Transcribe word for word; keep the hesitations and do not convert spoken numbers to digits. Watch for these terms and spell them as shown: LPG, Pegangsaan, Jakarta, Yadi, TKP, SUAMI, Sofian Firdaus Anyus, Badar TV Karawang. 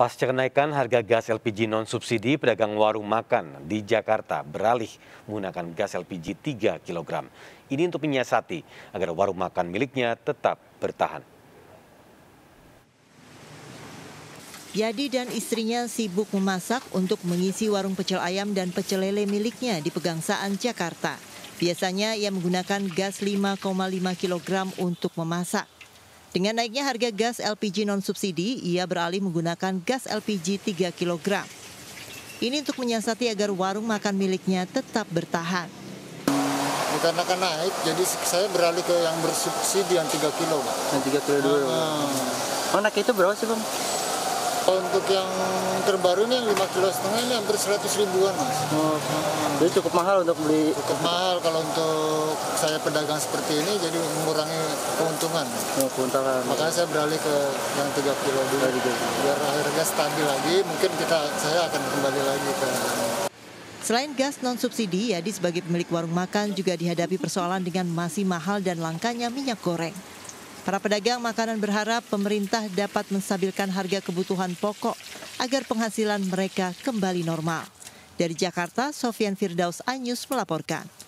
Pasca kenaikan harga gas L P G non-subsidi, pedagang warung makan di Jakarta beralih menggunakan gas L P G tiga kilogram. Ini untuk menyiasati agar warung makan miliknya tetap bertahan. Yadi dan istrinya sibuk memasak untuk mengisi warung pecel ayam dan pecel lele miliknya di Pegangsaan, Jakarta. Biasanya ia menggunakan gas lima koma lima kilogram untuk memasak. Dengan naiknya harga gas L P G non-subsidi, ia beralih menggunakan gas L P G tiga kilogram. Ini untuk menyiasati agar warung makan miliknya tetap bertahan. Dikarenakan naik, jadi saya beralih ke yang bersubsidi yang tiga kilo. Yang tiga kilo dulu. Hmm. Oh, naik itu berapa sih, Bang? Untuk yang terbaru ini yang lima kilo setengah ini hampir seratus ribuan, Mas. Oh, hmm. Jadi cukup mahal untuk beli? Cukup mahal kalau untuk saya pedagang seperti ini, jadi mengurangi keuntungan. Oh, keuntungan. Makanya saya beralih ke yang tiga kilo dulu. Biar harga stabil lagi, mungkin kita saya akan kembali lagi ke... Selain gas non-subsidi, Yadi sebagai pemilik warung makan juga dihadapi persoalan dengan masih mahal dan langkanya minyak goreng. Para pedagang makanan berharap pemerintah dapat menstabilkan harga kebutuhan pokok agar penghasilan mereka kembali normal. Dari Jakarta, Sofian Firdaus Anyus melaporkan.